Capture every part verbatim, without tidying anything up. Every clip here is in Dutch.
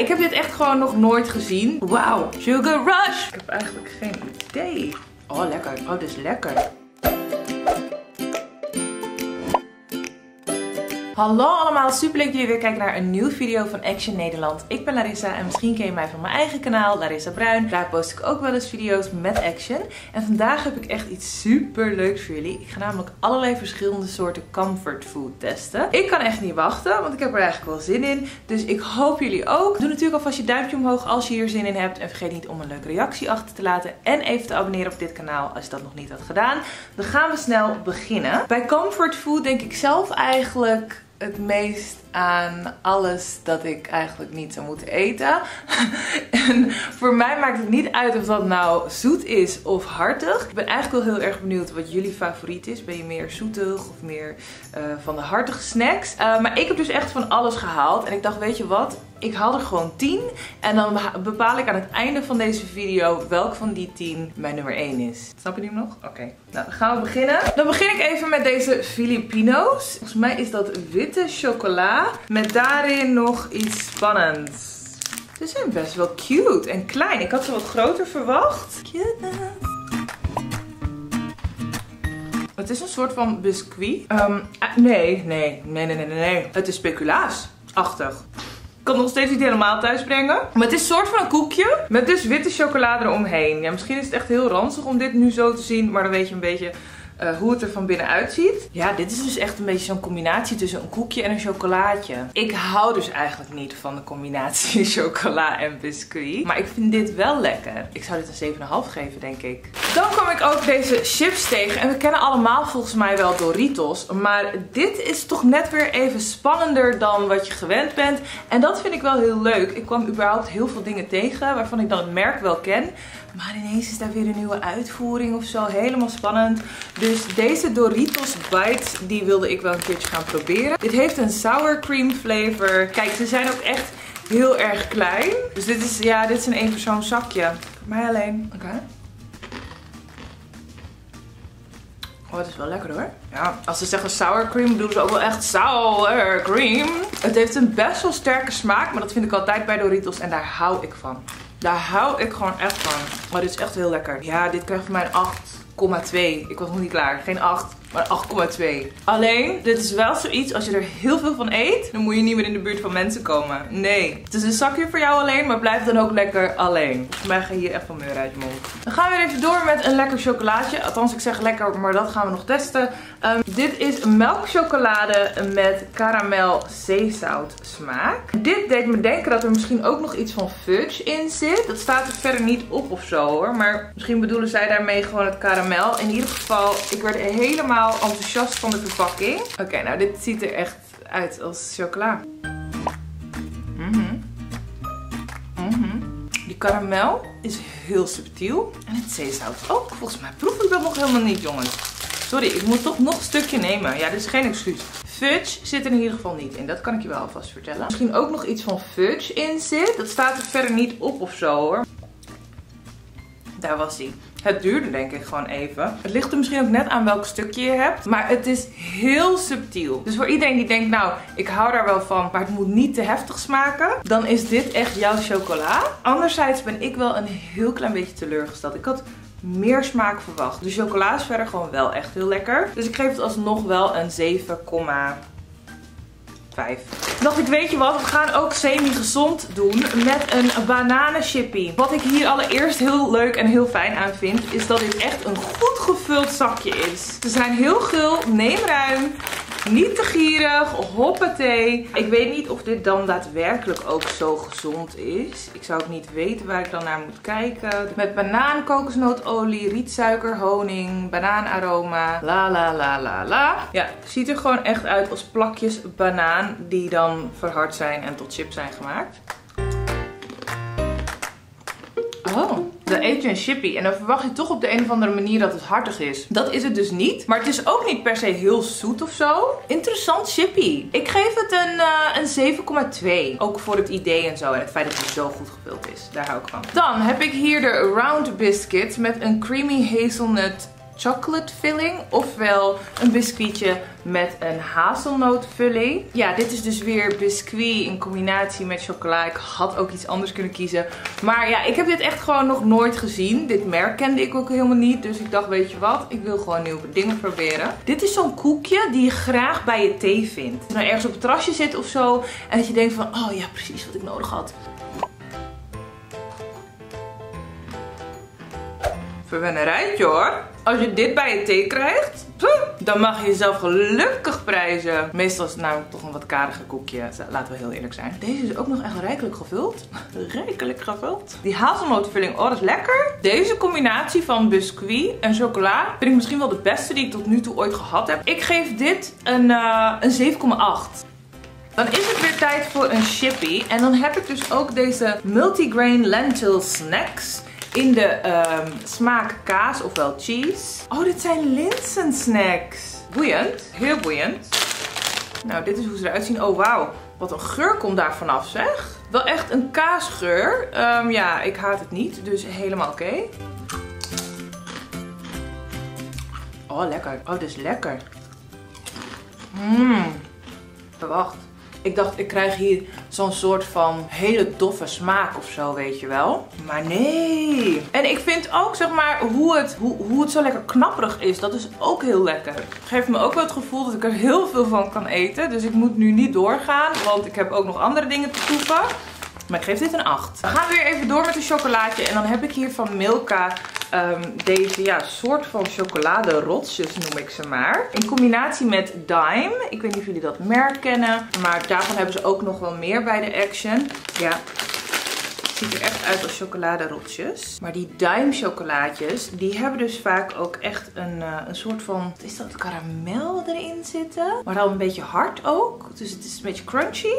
Ik heb dit echt gewoon nog nooit gezien. Wauw, Sugar Rush! Ik heb eigenlijk geen idee. Oh, lekker. Oh, dit is lekker. Hallo allemaal, super leuk dat jullie weer kijken naar een nieuwe video van Action Nederland. Ik ben Larissa en misschien ken je mij van mijn eigen kanaal, Larissa Bruin. Daar post ik ook wel eens video's met Action. En vandaag heb ik echt iets super leuks voor jullie. Ik ga namelijk allerlei verschillende soorten comfort food testen. Ik kan echt niet wachten, want ik heb er eigenlijk wel zin in. Dus ik hoop jullie ook. Doe natuurlijk alvast je duimpje omhoog als je hier zin in hebt. En vergeet niet om een leuke reactie achter te laten. En even te abonneren op dit kanaal als je dat nog niet had gedaan. Dan gaan we snel beginnen. Bij comfort food denk ik zelf eigenlijk het meest aan alles dat ik eigenlijk niet zou moeten eten. En voor mij maakt het niet uit of dat nou zoet is of hartig. Ik ben eigenlijk wel heel erg benieuwd wat jullie favoriet is. Ben je meer zoetig of meer uh, van de hartige snacks? Uh, maar ik heb dus echt van alles gehaald. En ik dacht, weet je wat? Ik haal er gewoon tien. En dan bepaal ik aan het einde van deze video welk van die tien mijn nummer één is. Snap je die nog? Oké. Okay. Nou, dan gaan we beginnen. Dan begin ik even met deze Filipino's. Volgens mij is dat witte chocola. Met daarin nog iets spannends. Ze zijn best wel cute en klein. Ik had ze wat groter verwacht. Cute. Het is een soort van biscuit. Um, nee, nee, nee, nee, nee, nee. Het is speculaasachtig. Ik kan het nog steeds niet helemaal thuis brengen. Maar het is een soort van een koekje met dus witte chocolade eromheen. Ja, misschien is het echt heel ranzig om dit nu zo te zien. Maar dan weet je een beetje Uh, hoe het er van binnen uitziet. Ja, dit is dus echt een beetje zo'n combinatie tussen een koekje en een chocolaatje. Ik hou dus eigenlijk niet van de combinatie chocola en biscuit. Maar ik vind dit wel lekker. Ik zou dit een zeven komma vijf geven, denk ik. Dan kwam ik ook deze chips tegen. En we kennen allemaal volgens mij wel Doritos. Maar dit is toch net weer even spannender dan wat je gewend bent. En dat vind ik wel heel leuk. Ik kwam überhaupt heel veel dingen tegen waarvan ik dan het merk wel ken. Maar ineens is daar weer een nieuwe uitvoering of zo. Helemaal spannend. Dus deze Doritos Bites, die wilde ik wel een keertje gaan proberen. Dit heeft een sour cream flavor. Kijk, ze zijn ook echt heel erg klein. Dus dit is, ja, dit is een één persoon zakje. Maar alleen. Oké. Okay. Oh, het is wel lekker hoor. Ja, als ze zeggen sour cream, bedoelen ze ook wel echt sour cream. Het heeft een best wel sterke smaak, maar dat vind ik altijd bij Doritos en daar hou ik van. Daar hou ik gewoon echt van. Maar dit is echt heel lekker. Ja, dit krijgt voor mij een acht komma twee. Ik was nog niet klaar. Geen acht, maar acht komma twee. Alleen, dit is wel zoiets, als je er heel veel van eet, dan moet je niet meer in de buurt van mensen komen. Nee. Het is een zakje voor jou alleen, maar blijf dan ook lekker alleen. Volgens mij ga je hier echt van meer uit je mond. Dan gaan we weer even door met een lekker chocolaatje. Althans, ik zeg lekker, maar dat gaan we nog testen. Um, dit is melkchocolade met karamel zeezout smaak. Dit deed me denken dat er misschien ook nog iets van fudge in zit. Dat staat er verder niet op of zo hoor. Maar misschien bedoelen zij daarmee gewoon het karamel. In ieder geval, ik werd helemaal enthousiast van de verpakking. Oké, okay, nou dit ziet er echt uit als chocola. Mm-hmm. Mm-hmm. Die karamel is heel subtiel. En het zeezout ook. Volgens mij proef ik dat nog helemaal niet, jongens. Sorry, ik moet toch nog een stukje nemen. Ja, dit is geen excuus. Fudge zit er in ieder geval niet in. Dat kan ik je wel alvast vertellen. Misschien ook nog iets van fudge in zit. Dat staat er verder niet op of zo hoor. Daar was hij. Het duurde denk ik gewoon even. Het ligt er misschien ook net aan welk stukje je hebt. Maar het is heel subtiel. Dus voor iedereen die denkt, nou, ik hou daar wel van, maar het moet niet te heftig smaken. Dan is dit echt jouw chocola. Anderzijds ben ik wel een heel klein beetje teleurgesteld. Ik had meer smaak verwacht. De chocola is verder gewoon wel echt heel lekker. Dus ik geef het alsnog wel een zeven komma vijf. Dacht ik, weet je wat, we gaan ook semi-gezond doen met een bananenchippie. Wat ik hier allereerst heel leuk en heel fijn aan vind, is dat dit echt een goed gevuld zakje is. Ze zijn heel gul, neem ruim, niet te gierig, hoppatee. Ik weet niet of dit dan daadwerkelijk ook zo gezond is. Ik zou ook niet weten waar ik dan naar moet kijken. Met banaan, kokosnootolie, rietsuiker, honing, banaanaroma, la la la la la. Ja, ziet er gewoon echt uit als plakjes banaan die dan verhard zijn en tot chips zijn gemaakt. Oh. Dan eet je een chippie en dan verwacht je toch op de een of andere manier dat het hartig is. Dat is het dus niet. Maar het is ook niet per se heel zoet of zo. Interessant chippie. Ik geef het een, uh, een zeven komma twee. Ook voor het idee en zo. En het feit dat het zo goed gevuld is. Daar hou ik van. Dan heb ik hier de Round Biscuit met een creamy hazelnut chocolate filling, ofwel een biscuitje met een hazelnootfilling. Ja, dit is dus weer biscuit in combinatie met chocola. Ik had ook iets anders kunnen kiezen. Maar ja, ik heb dit echt gewoon nog nooit gezien. Dit merk kende ik ook helemaal niet. Dus ik dacht, weet je wat, ik wil gewoon nieuwe dingen proberen. Dit is zo'n koekje die je graag bij je thee vindt. Als je nou ergens op het terrasje zit of zo en dat je denkt van, oh ja, precies wat ik nodig had. Verwennerijtje hoor. Als je dit bij je thee krijgt, dan mag je jezelf gelukkig prijzen. Meestal is het namelijk toch een wat karige koekje. Laten we heel eerlijk zijn. Deze is ook nog echt rijkelijk gevuld. Rijkelijk gevuld. Die hazelnootfilling, oh dat is lekker. Deze combinatie van biscuit en chocola vind ik misschien wel de beste die ik tot nu toe ooit gehad heb. Ik geef dit een, uh, een zeven komma acht. Dan is het weer tijd voor een chippy. En dan heb ik dus ook deze multigrain lentil snacks. In de um, smaak kaas, ofwel cheese. Oh, dit zijn linsensnacks. Boeiend. Heel boeiend. Nou, dit is hoe ze eruit zien. Oh, wauw. Wat een geur komt daar vanaf, zeg. Wel echt een kaasgeur. Um, ja, ik haat het niet. Dus helemaal oké. Okay. Oh, lekker. Oh, dit is lekker. Mmm. Wacht. Ik dacht, ik krijg hier zo'n soort van hele doffe smaak of zo, weet je wel. Maar nee. En ik vind ook, zeg maar, hoe het, hoe, hoe het zo lekker knapperig is. Dat is ook heel lekker. Geeft me ook wel het gevoel dat ik er heel veel van kan eten. Dus ik moet nu niet doorgaan, want ik heb ook nog andere dingen te proeven. Maar ik geef dit een acht. We gaan weer even door met een chocolaatje. En dan heb ik hier van Milka um, deze ja, soort van chocoladerotsjes noem ik ze maar. In combinatie met Dime. Ik weet niet of jullie dat merk kennen. Maar daarvan hebben ze ook nog wel meer bij de Action. Ja, het ziet er echt uit als chocoladerotsjes. Maar die Dime chocolaatjes, die hebben dus vaak ook echt een, uh, een soort van... Wat is dat? Karamel erin zitten. Maar dan een beetje hard ook. Dus het is een beetje crunchy.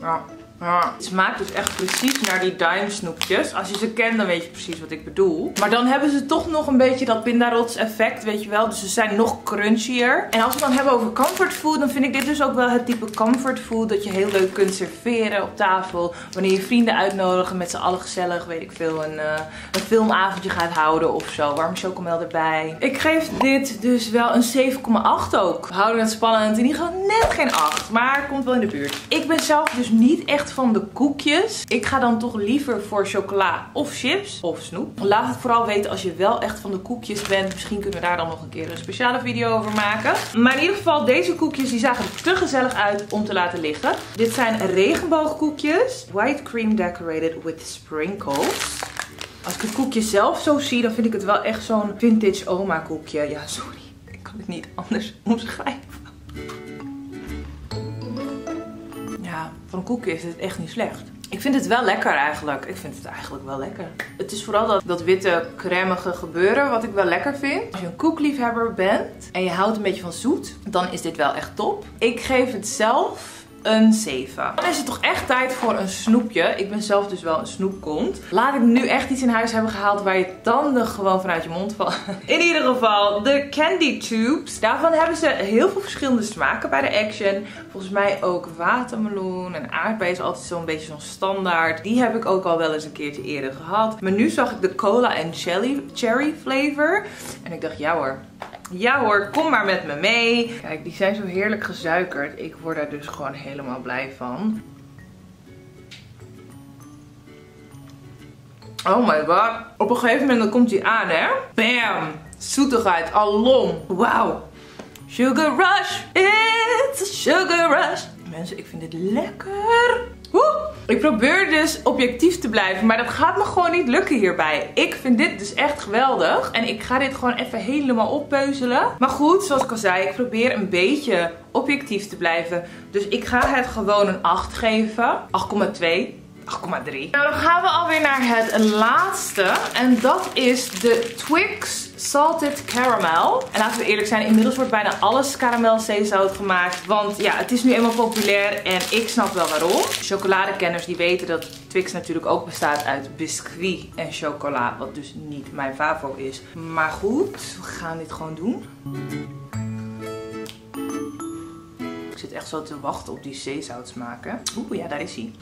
Ja, ja. Het smaakt dus echt precies naar die Dime snoepjes. Als je ze kent, dan weet je precies wat ik bedoel. Maar dan hebben ze toch nog een beetje dat pindarots effect, weet je wel. Dus ze zijn nog crunchier. En als we het dan hebben over comfort food, dan vind ik dit dus ook wel het type comfort food dat je heel leuk kunt serveren op tafel. Wanneer je vrienden uitnodigen, met z'n allen gezellig, weet ik veel, een, uh, een filmavondje gaat houden of zo. Warme chocomel erbij. Ik geef dit dus wel een zeven komma acht ook. We houden het spannend. In ieder geval net geen acht, maar het komt wel in de buurt. Ik ben zelf dus niet echt van de koekjes. Ik ga dan toch liever voor chocola of chips of snoep. Laat het vooral weten als je wel echt van de koekjes bent. Misschien kunnen we daar dan nog een keer een speciale video over maken. Maar in ieder geval, deze koekjes die zagen er te gezellig uit om te laten liggen. Dit zijn regenboogkoekjes. White cream decorated with sprinkles. Als ik het koekje zelf zo zie, dan vind ik het wel echt zo'n vintage oma koekje. Ja, sorry. Ik kan het niet anders omschrijven. Ja, voor een koekje is het echt niet slecht. Ik vind het wel lekker eigenlijk. Ik vind het eigenlijk wel lekker. Het is vooral dat, dat witte, cremige gebeuren wat ik wel lekker vind. Als je een koekliefhebber bent en je houdt een beetje van zoet, dan is dit wel echt top. Ik geef het zelf een zeven. Dan is het toch echt tijd voor een snoepje. Ik ben zelf dus wel een snoepkont. Laat ik nu echt iets in huis hebben gehaald waar je tanden gewoon vanuit je mond vallen. In ieder geval de candy tubes. Daarvan hebben ze heel veel verschillende smaken bij de Action. Volgens mij ook watermeloen en aardbei is altijd zo'n beetje zo'n standaard. Die heb ik ook al wel eens een keertje eerder gehad. Maar nu zag ik de cola en cherry, cherry flavor. En ik dacht, ja hoor. Ja hoor, kom maar met me mee. Kijk, die zijn zo heerlijk gesuikerd. Ik word daar dus gewoon helemaal blij van. Oh my god. Op een gegeven moment dan komt hij aan, hè. Bam. Zoetigheid, alom. Wauw. Sugar rush. It's a sugar rush. Mensen, ik vind dit lekker. Woe. Ik probeer dus objectief te blijven, maar dat gaat me gewoon niet lukken hierbij. Ik vind dit dus echt geweldig. En ik ga dit gewoon even helemaal oppeuzelen. Maar goed, zoals ik al zei, ik probeer een beetje objectief te blijven. Dus ik ga het gewoon een acht geven. acht komma twee. acht komma drie. Nou, dan gaan we alweer naar het laatste. En dat is de Twix Salted Caramel. En laten we eerlijk zijn, inmiddels wordt bijna alles karamel zeezout gemaakt. Want ja, het is nu eenmaal populair en ik snap wel waarom. Chocoladekenners die weten dat Twix natuurlijk ook bestaat uit biscuit en chocola. Wat dus niet mijn favo is. Maar goed, we gaan dit gewoon doen. Ik zit echt zo te wachten op die zeezoutsmaak. Oeh, ja, daar is hij.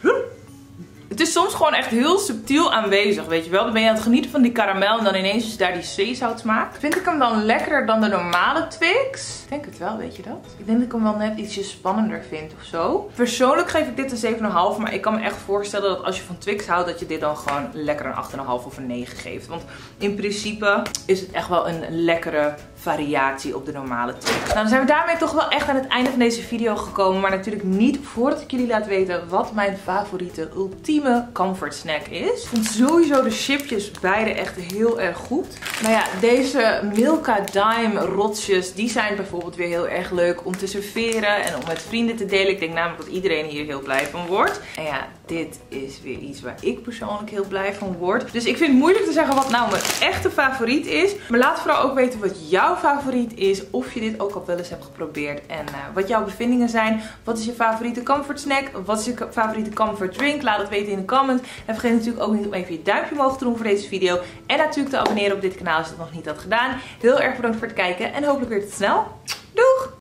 Het is soms gewoon echt heel subtiel aanwezig, weet je wel. Dan ben je aan het genieten van die karamel en dan ineens is daar die zeezoutsmaak. Vind ik hem dan lekkerder dan de normale Twix? Ik denk het wel, weet je dat? Ik denk dat ik hem wel net ietsje spannender vind of zo. Persoonlijk geef ik dit een zeven komma vijf, maar ik kan me echt voorstellen dat als je van Twix houdt, dat je dit dan gewoon lekker een acht komma vijf of een negen geeft. Want in principe is het echt wel een lekkere variatie op de normale Twix. Nou, dan zijn we daarmee toch wel echt aan het einde van deze video gekomen. Maar natuurlijk niet voordat ik jullie laat weten wat mijn favoriete ultieme comfort snack is. Ik vind sowieso de chipjes beide echt heel erg goed. Maar ja, deze Milka Dime rotjes, die zijn bijvoorbeeld weer heel erg leuk om te serveren en om met vrienden te delen. Ik denk namelijk dat iedereen hier heel blij van wordt. En ja, dit is weer iets waar ik persoonlijk heel blij van word. Dus ik vind het moeilijk te zeggen wat nou mijn echte favoriet is. Maar laat vooral ook weten wat jouw favoriet is, of je dit ook al wel eens hebt geprobeerd en uh, wat jouw bevindingen zijn. Wat is je favoriete comfort snack? Wat is je favoriete comfort drink? Laat het weten in de comment. En vergeet natuurlijk ook niet om even je duimpje omhoog te doen voor deze video. En natuurlijk te abonneren op dit kanaal als je dat nog niet had gedaan. Heel erg bedankt voor het kijken en hopelijk weer tot snel.